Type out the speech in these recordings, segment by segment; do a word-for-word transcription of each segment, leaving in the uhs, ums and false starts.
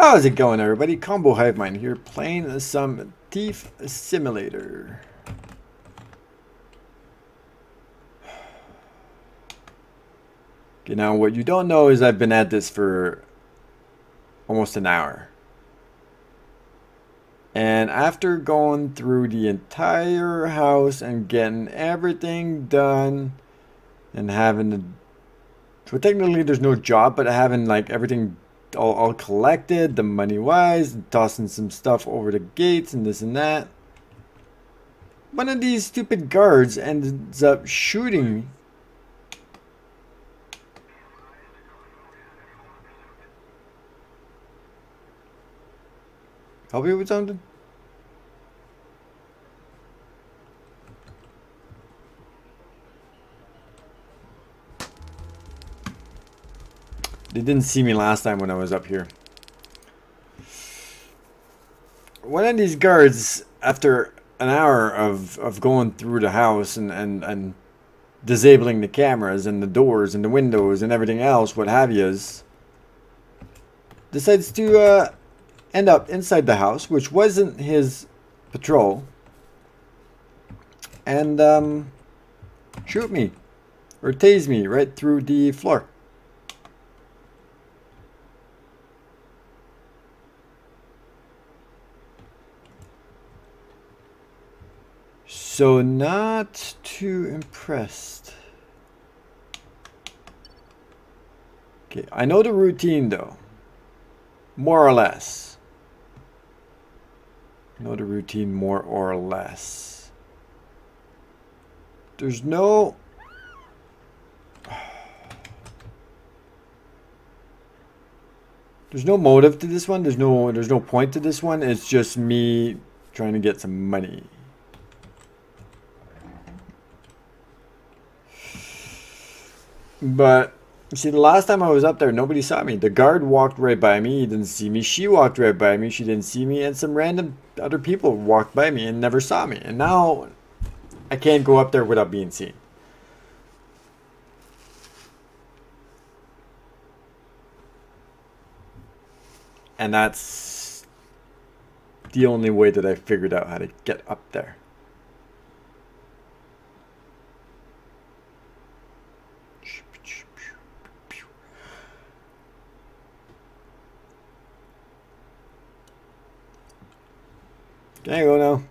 How's it going, everybody? Combo Hive Mind here, playing some Thief Simulator. Okay, now what you don't know is I've been at this for almost an hour. And after going through the entire house and getting everything done and having the, well, technically there's no job, but having like everything all, all collected, the money wise, and tossing some stuff over the gates and this and that, one of these stupid guards ends up shooting me. Help you with something? They didn't see me last time when I was up here. One of these guards, after an hour of, of going through the house and, and, and disabling the cameras and the doors and the windows and everything else, what have yous, decides to uh, end up inside the house, which wasn't his patrol, and um, shoot me or tase me right through the floor. So not too impressed. Okay, I know the routine though, more or less. I know the routine more or less. There's no... There's no motive to this one. There's no, there's no point to this one. It's just me trying to get some money. But you see, the last time I was up there, nobody saw me. The guard walked right by me. He didn't see me. She walked right by me. She didn't see me. And some random other people walked by me and never saw me. And now I can't go up there without being seen. And that's the only way that I figured out how to get up there. There you go now.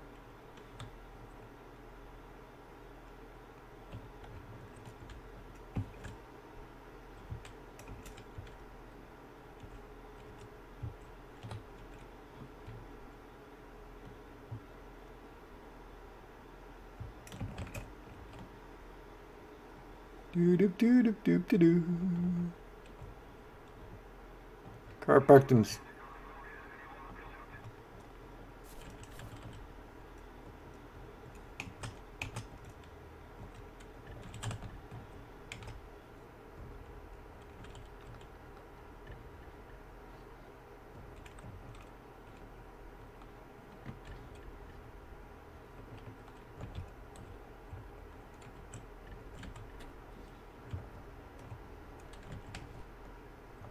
Doo doop doo doop doop doo doo. Car parked him.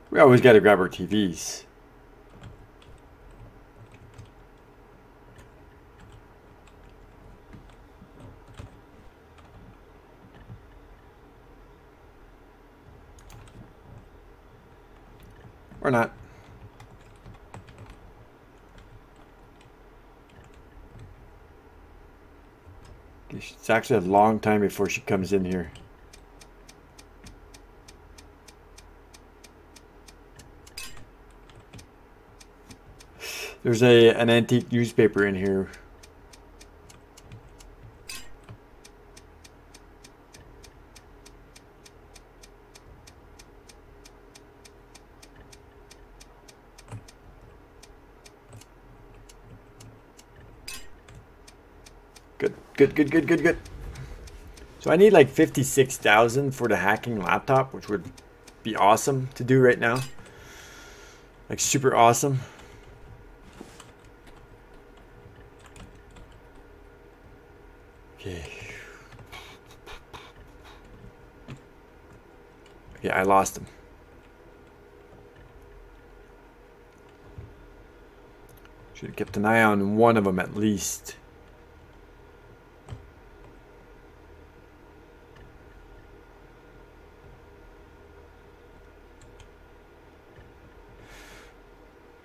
We always gotta grab our T Vs. Or not. It's actually a long time before she comes in here. There's a an antique newspaper in here. Good, good, good, good, good, good. So I need like fifty-six thousand for the hacking laptop, which would be awesome to do right now. Like super awesome. Yeah, I lost him. Should have kept an eye on one of them at least.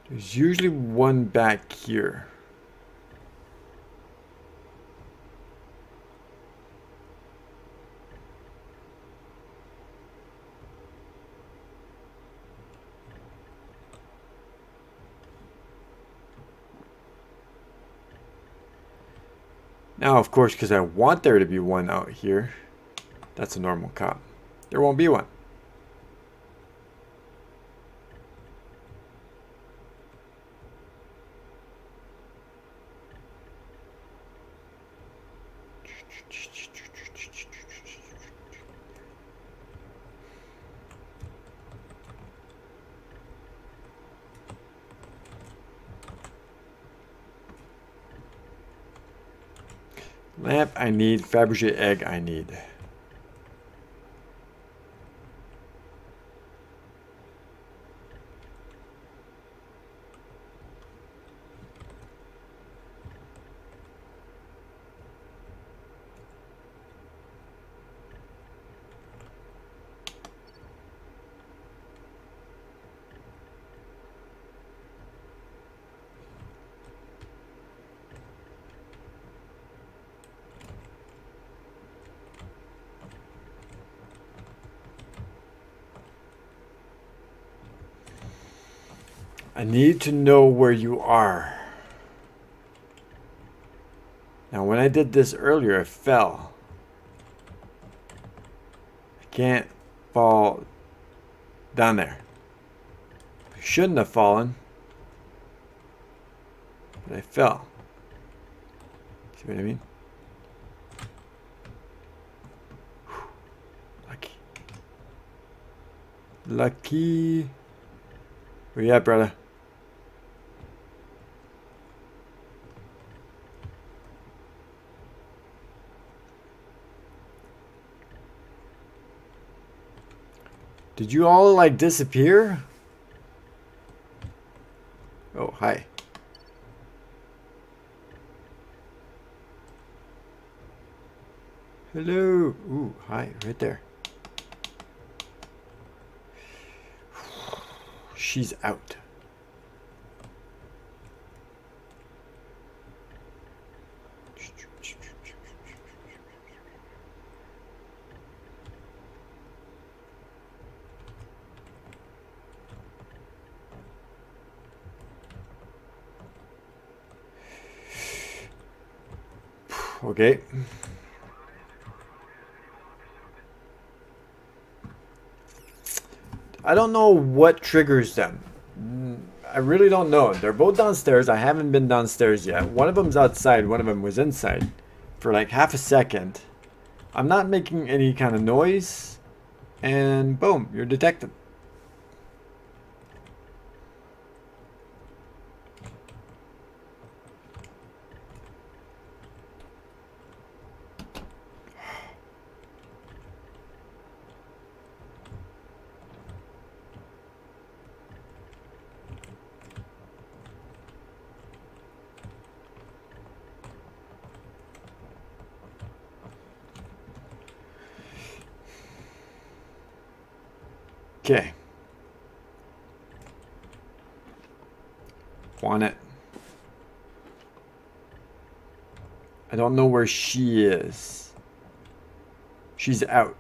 There's usually one back here. Now, of course, because I want there to be one out here, that's a normal cop. There won't be one. Lamp I need, Fabergé egg I need. I need to know where you are. Now, when I did this earlier, I fell. I can't fall down there. I shouldn't have fallen, but I fell. See what I mean? Whew. Lucky. Lucky. Where you at, brother? Did you all like disappear? Oh, hi. Hello. Ooh, hi, right there. She's out. Okay. I don't know what triggers them. I really don't know. They're both downstairs. I haven't been downstairs yet. One of them's outside. One of them was inside for like half a second. I'm not making any kind of noise. And boom, you're detected. Okay. Want it. I don't know where she is. She's out.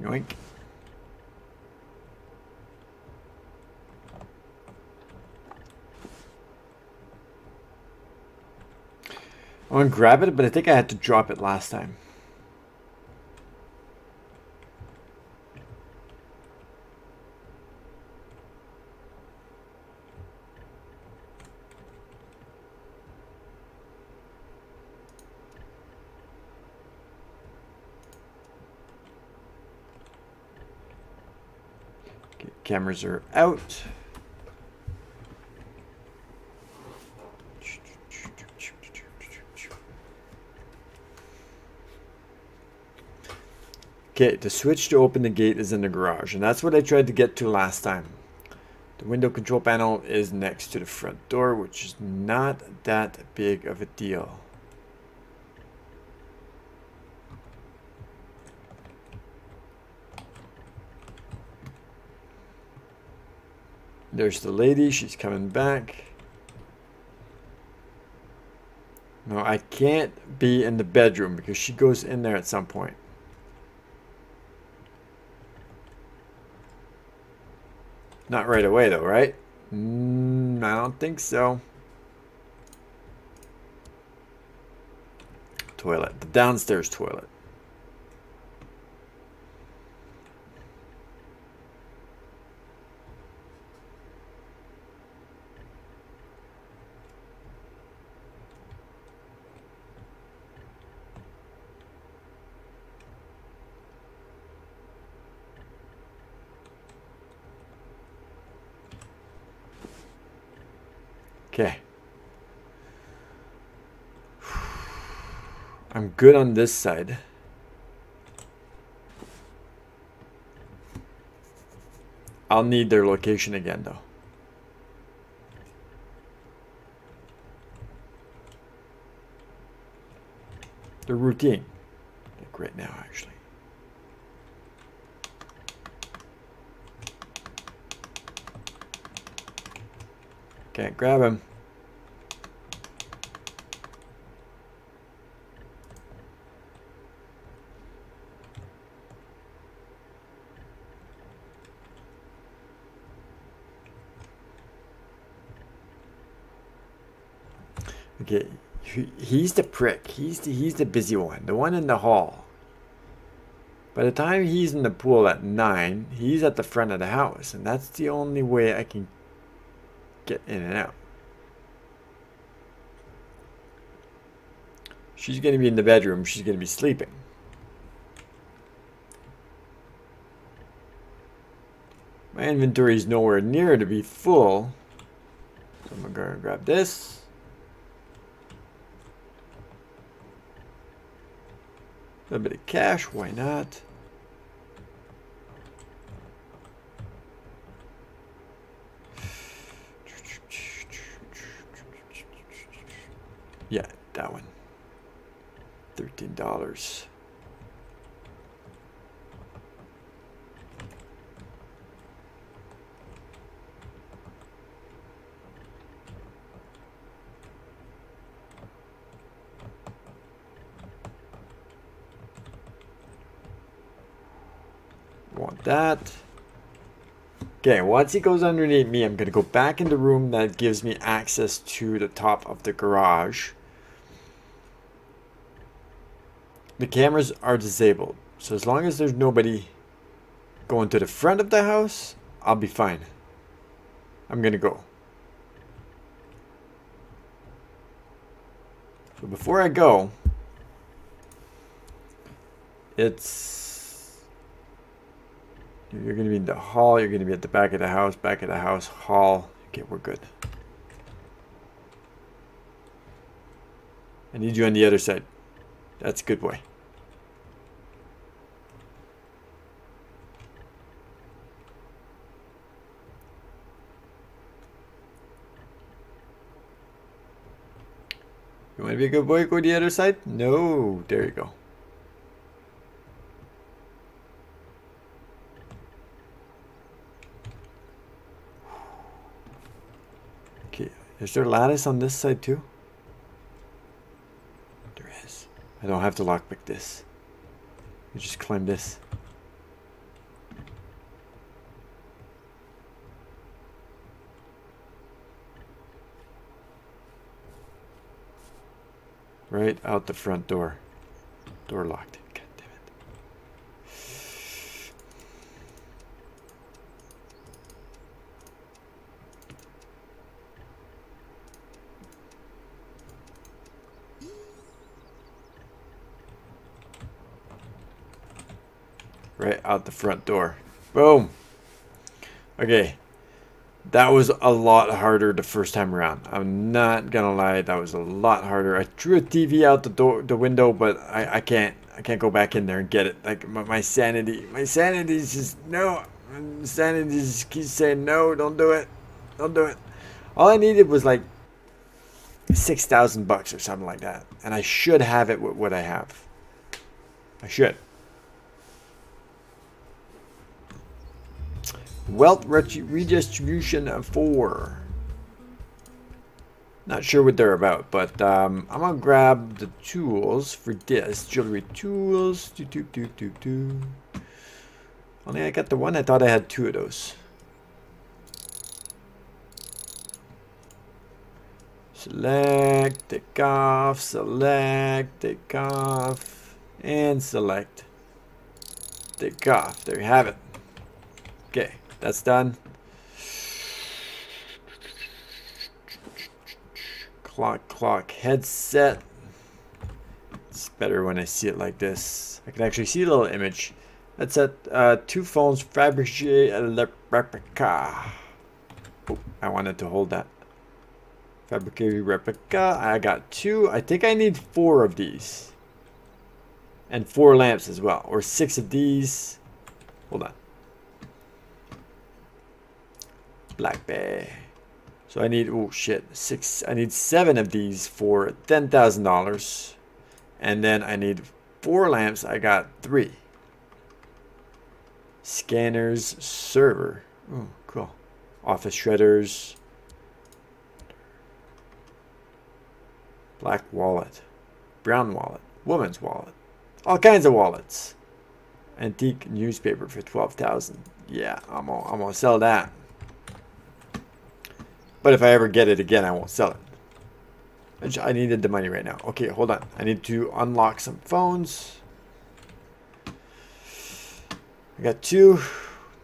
Yoink. I want to grab it, but I think I had to drop it last time. Okay, cameras are out. Okay, the switch to open the gate is in the garage, and that's what I tried to get to last time. The window control panel is next to the front door, which is not that big of a deal. There's the lady, she's coming back. No, I can't be in the bedroom because she goes in there at some point. Not right away though, right? Mm, I don't think so. Toilet, the downstairs toilet. Okay. I'm good on this side. I'll need their location again though. Their routine. Like right now actually. Can't grab him. Okay, he's the prick. He's the, he's the busy one. The one in the hall. By the time he's in the pool at nine, he's at the front of the house. And that's the only way I can get in and out. She's going to be in the bedroom. She's going to be sleeping. My inventory is nowhere near to be full. So I'm going to grab this. A little bit of cash. Why not? Yeah, that one. thirteen dollars. Want that. Okay, once he goes underneath me, I'm going to go back in the room that gives me access to the top of the garage. The cameras are disabled, so as long as there's nobody going to the front of the house, I'll be fine. I'm gonna go. So before I go, it's you're gonna be in the hall, you're gonna be at the back of the house, back of the house, hall. Okay, we're good. I need you on the other side. That's a good boy. You want to be a good boy? Go to the other side? No. There you go. Okay. Is there a lattice on this side too? I don't have to lockpick this. You just climb this. Right out the front door. Door locked. God damn it. Right out the front door. Boom. Okay. That was a lot harder the first time around. I'm not gonna lie, that was a lot harder. I threw a T V out the door, the window, but I, I can't. I can't go back in there and get it. Like my, my sanity, my sanity is just no. My sanity just keeps saying no. Don't do it. Don't do it. All I needed was like six thousand bucks or something like that, and I should have it with what I have. I should. Wealth redistribution of four. Not sure what they're about, but um, I'm gonna grab the tools for this. Jewelry tools. Do, do, do, do, do. Only I got the one. I thought I had two of those. Select, take off, select, take off, and select, take off. There you have it. Okay, that's done. Clock, clock, headset. It's better when I see it like this. I can actually see a little image. That's at uh, two phones, fabricated a replica. Oh, I wanted to hold that. Fabricated replica. I got two. I think I need four of these. And four lamps as well. Or six of these. Hold on. Black bay. So I need, oh shit, six, I need seven of these for ten thousand dollars. And then I need four lamps, I got three. Scanners, server, oh cool. Office shredders. Black wallet, brown wallet, woman's wallet. All kinds of wallets. Antique newspaper for twelve thousand. Yeah, I'm gonna, I'm gonna sell that. But if I ever get it again, I won't sell it. I, just, I needed the money right now. Okay, hold on. I need to unlock some phones. I got two.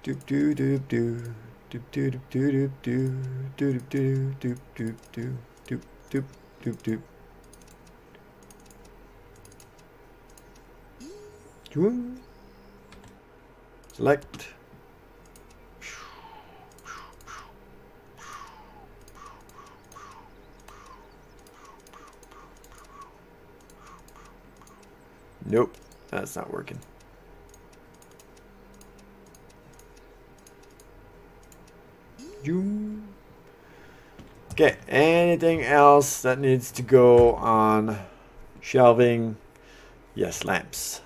Doop doop doop doop doop doop doop doop doop doop doop doop doop doop doop doop doop doop. Select. Nope, that's not working. Okay, anything else that needs to go on shelving? Yes, lamps.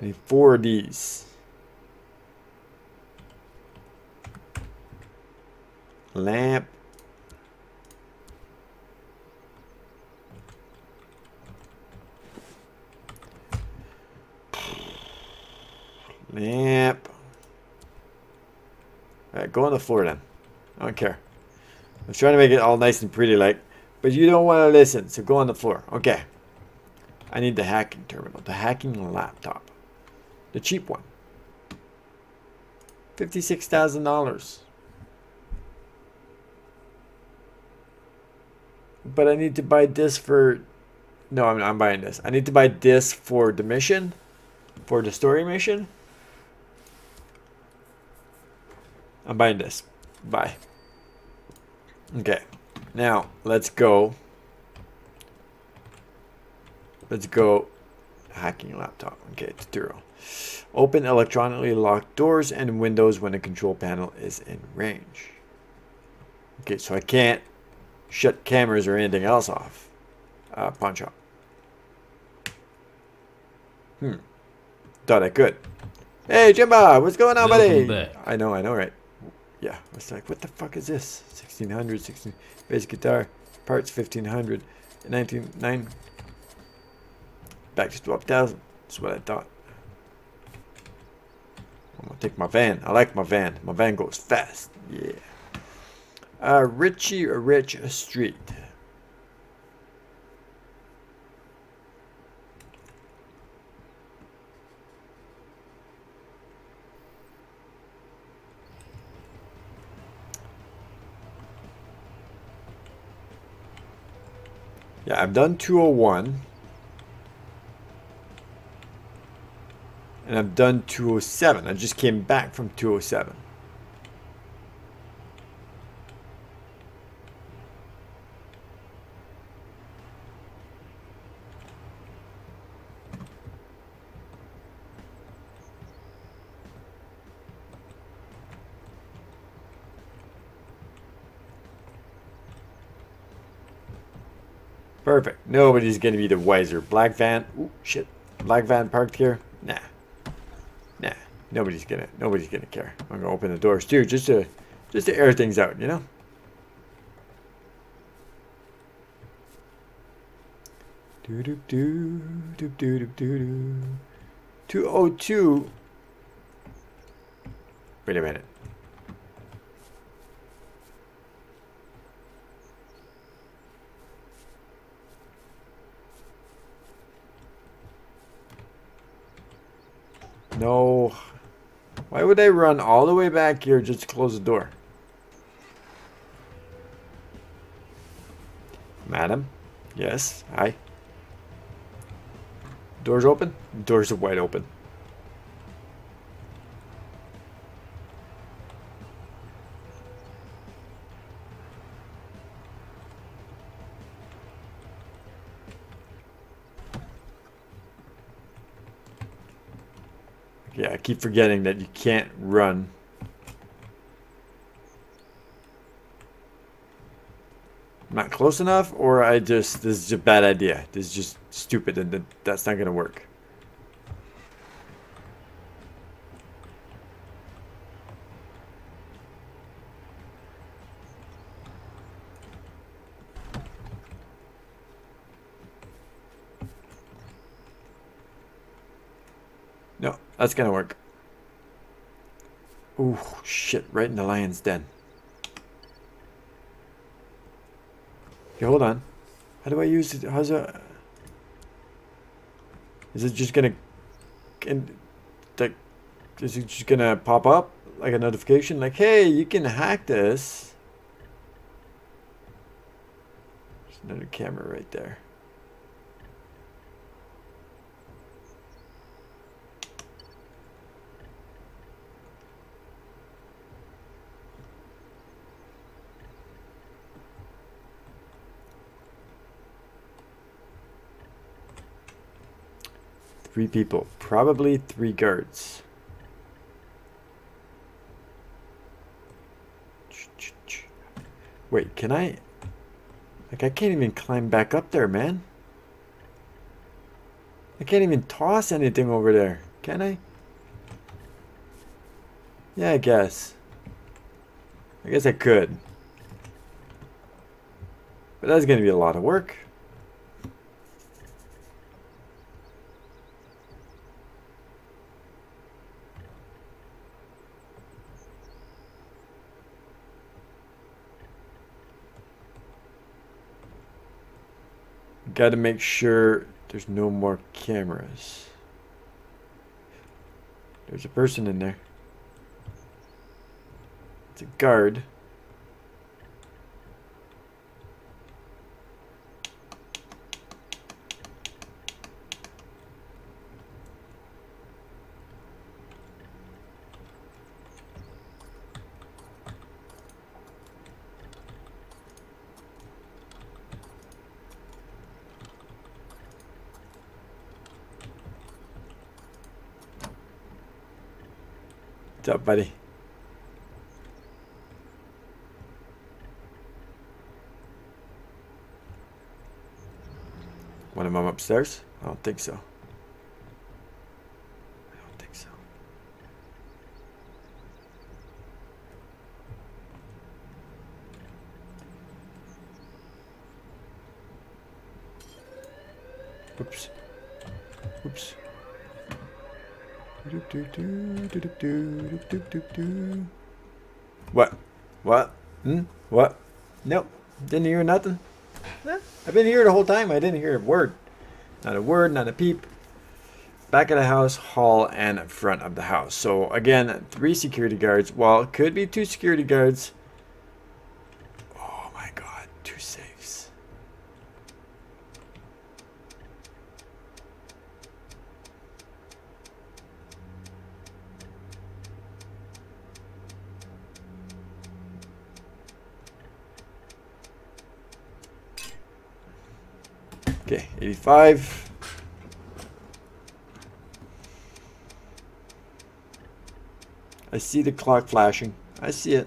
I need four of these. Lamp. Yep. Alright, go on the floor then. I don't care. I'm trying to make it all nice and pretty like, but you don't want to listen, so go on the floor. Okay. I need the hacking terminal, the hacking laptop. The cheap one. fifty-six thousand dollars. But I need to buy this for... No, I'm, I'm buying this. I need to buy this for the mission, for the story mission. I'm buying this. Bye. Okay. Now, let's go. Let's go. Hacking laptop. Okay, tutorial. Open electronically locked doors and windows when the control panel is in range. Okay, so I can't shut cameras or anything else off. Uh, pawn shop. Hmm. Thought I could. Hey, Jimba! What's going on, buddy? I know, I know, right? Yeah, it's like, what the fuck is this? sixteen hundred, sixteen, bass guitar, parts fifteen hundred, nineteen nine, back to twelve thousand. That's what I thought. I'm gonna take my van. I like my van. My van goes fast. Yeah. Uh, Richie Rich Street. Yeah, I've done two oh one. And I've done two oh seven. I just came back from two oh seven. Perfect. Nobody's going to be the wiser. Black van. Ooh, shit. Black van parked here? Nah. Nah. Nobody's going to. Nobody's going to care. I'm going to open the doors too just to just to air things out, you know? Do do do do do do do. two oh two. Wait a minute. No. Why would I run all the way back here just to close the door? Madam? Yes, hi. Doors open? Doors are wide open. Yeah, I keep forgetting that you can't run. I'm not close enough, or I just, this is a bad idea. This is just stupid, and that's not going to work. No, that's gonna work. Ooh, shit, right in the lion's den. Okay, hold on. How do I use it? How's it? Is it just gonna, can, like, is it just gonna pop up like a notification? Like, hey, you can hack this. There's another camera right there. Three people, probably three guards. Wait, can I? Like, I can't even climb back up there, man. I can't even toss anything over there, can I? Yeah, I guess. I guess I could. But that's gonna be a lot of work. Got to make sure there's no more cameras. There's a person in there. It's a guard. What's up, buddy? One of them upstairs? I don't think so. I don't think so. Oops. Oops. What? What? Hmm? What? Nope. Didn't hear nothing. Nah, I've been here the whole time. I didn't hear a word. Not a word, not a peep. Back of the house, hall, and in front of the house. So again, three security guards. Well, it could be two security guards. Oh my god, two safes. Okay, eighty-five. I see the clock flashing. I see it.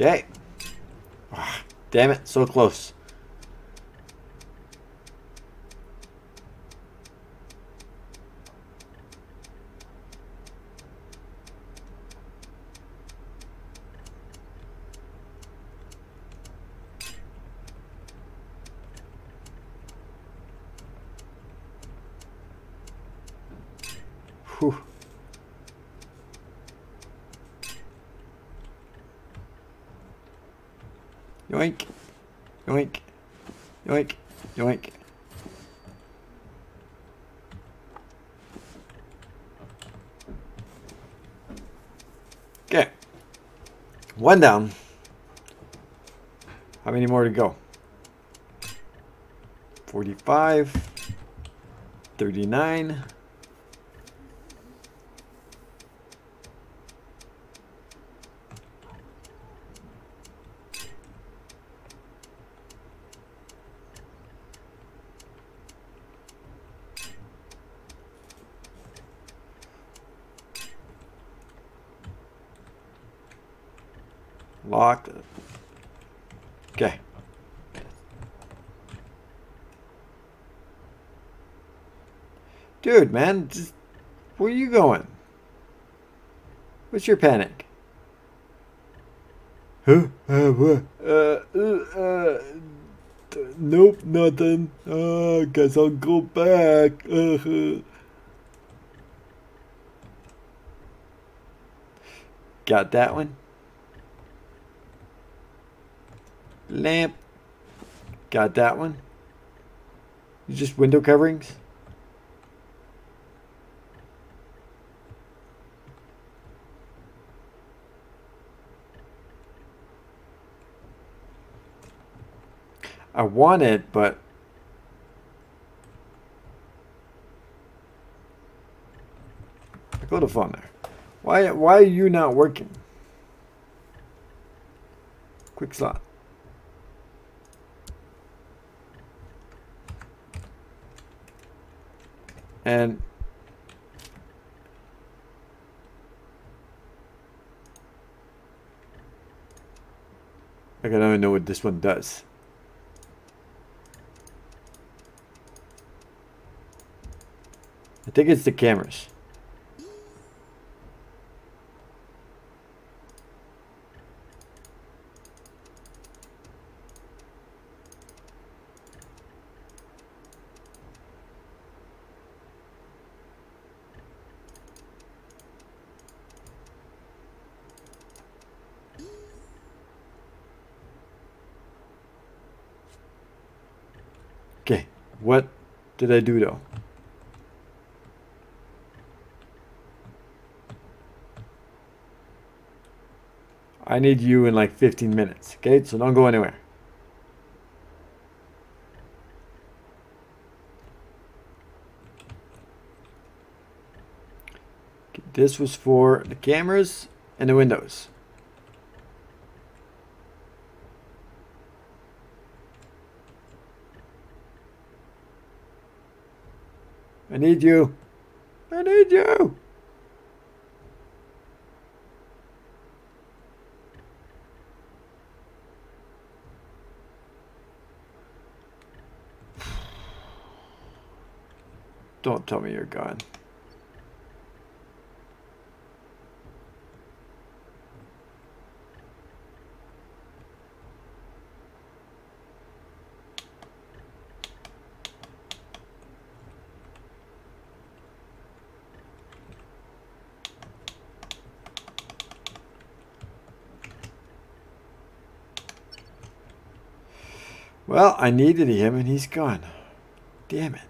Okay. Ah, damn it, so close. Whew. Yoink, yoink, yoink, yoink. Okay, one down. How many more to go? forty-five, thirty-nine. Locked. Okay. Dude, man, just, where are you going? What's your panic? Huh? Uh, what? Uh, uh, uh, nope, nothing. Uh, guess I'll go back. Uh-huh. Got that one? Lamp. Got that one. It's just window coverings. I want it, but I could have found there. Why? Why are you not working? Quick slot. And I don't even know what this one does. I think it's the cameras. Okay, what did I do though? I need you in like fifteen minutes, okay? So don't go anywhere. Okay, this was for the cameras and the windows. I need you. I need you. Don't tell me you're gone. Well, I needed him and he's gone. Damn it.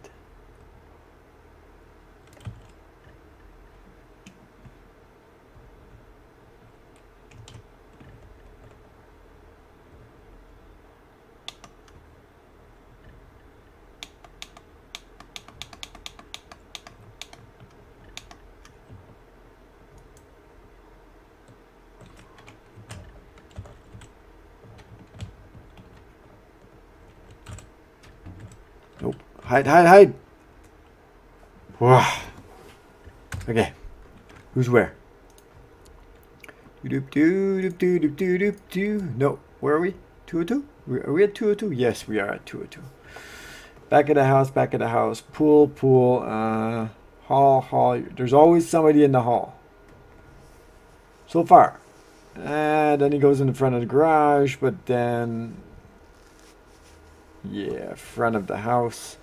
Hide, hide, hide. Whoa. Okay. Who's where? Doop doop doop doop doop doop doop. No, where are we? two oh two? Are we at two oh two? Yes, we are at two oh two. Back of the house, back of the house. Pool, pool. Uh, hall, hall. There's always somebody in the hall. So far. And then he goes in the front of the garage, but then... yeah, front of the house.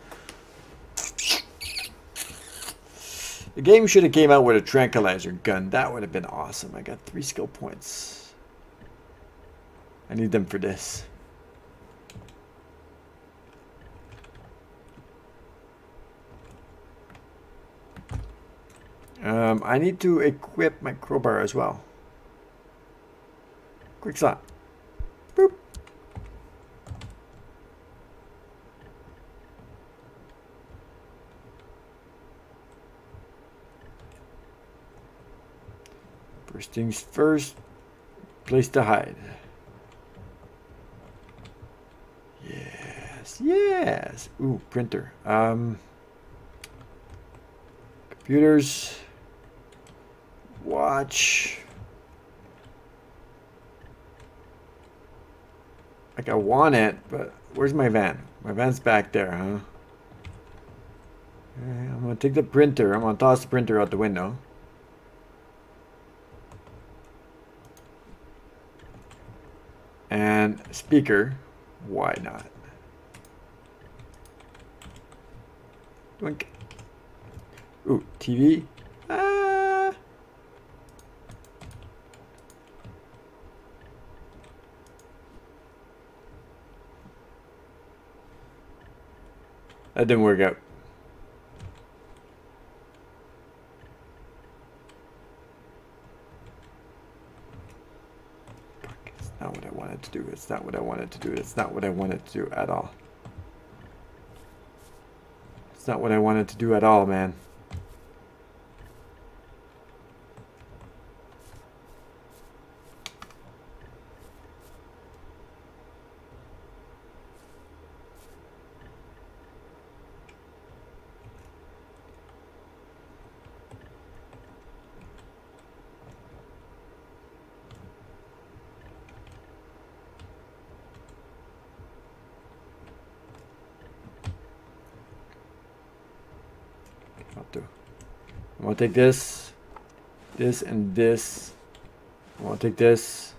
The game should have came out with a tranquilizer gun. That would have been awesome. I got three skill points. I need them for this. Um, I need to equip my crowbar as well. Quick slot. Boop. First things first, place to hide. Yes, yes. Ooh, printer. Um, computers. Watch. Like I want it, but where's my van? My van's back there, huh? I'm gonna take the printer. I'm gonna toss the printer out the window. And speaker, why not? Doink. Ooh, T V. Ah. That didn't work out. Not what I wanted to do. It's not what I wanted to do. It's not what I wanted to do at all. It's not what I wanted to do at all, man. I want to take this, this, and this. I want to take this.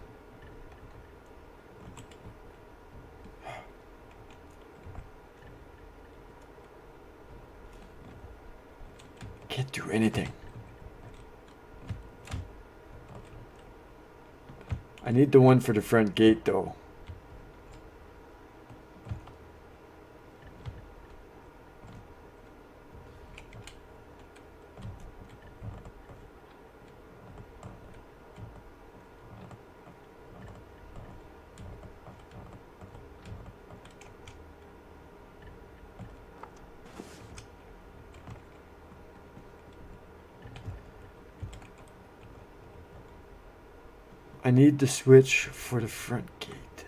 Can't do anything. I need the one for the front gate, though. I need the switch for the front gate.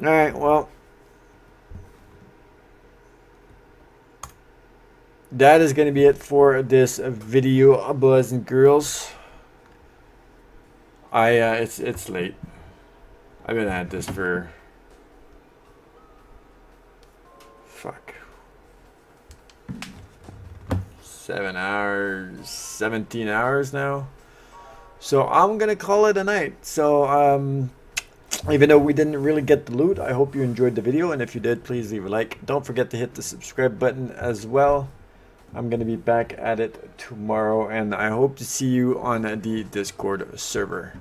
All right, well. That is going to be it for this video, boys and girls. I uh, it's it's late. I've been at this for fuck seven hours, seventeen hours now. So I'm gonna call it a night. So um. Even though we didn't really get the loot, I hope you enjoyed the video, and if you did, please leave a like. Don't forget to hit the subscribe button as well. I'm going to be back at it tomorrow, and I hope to see you on the Discord server.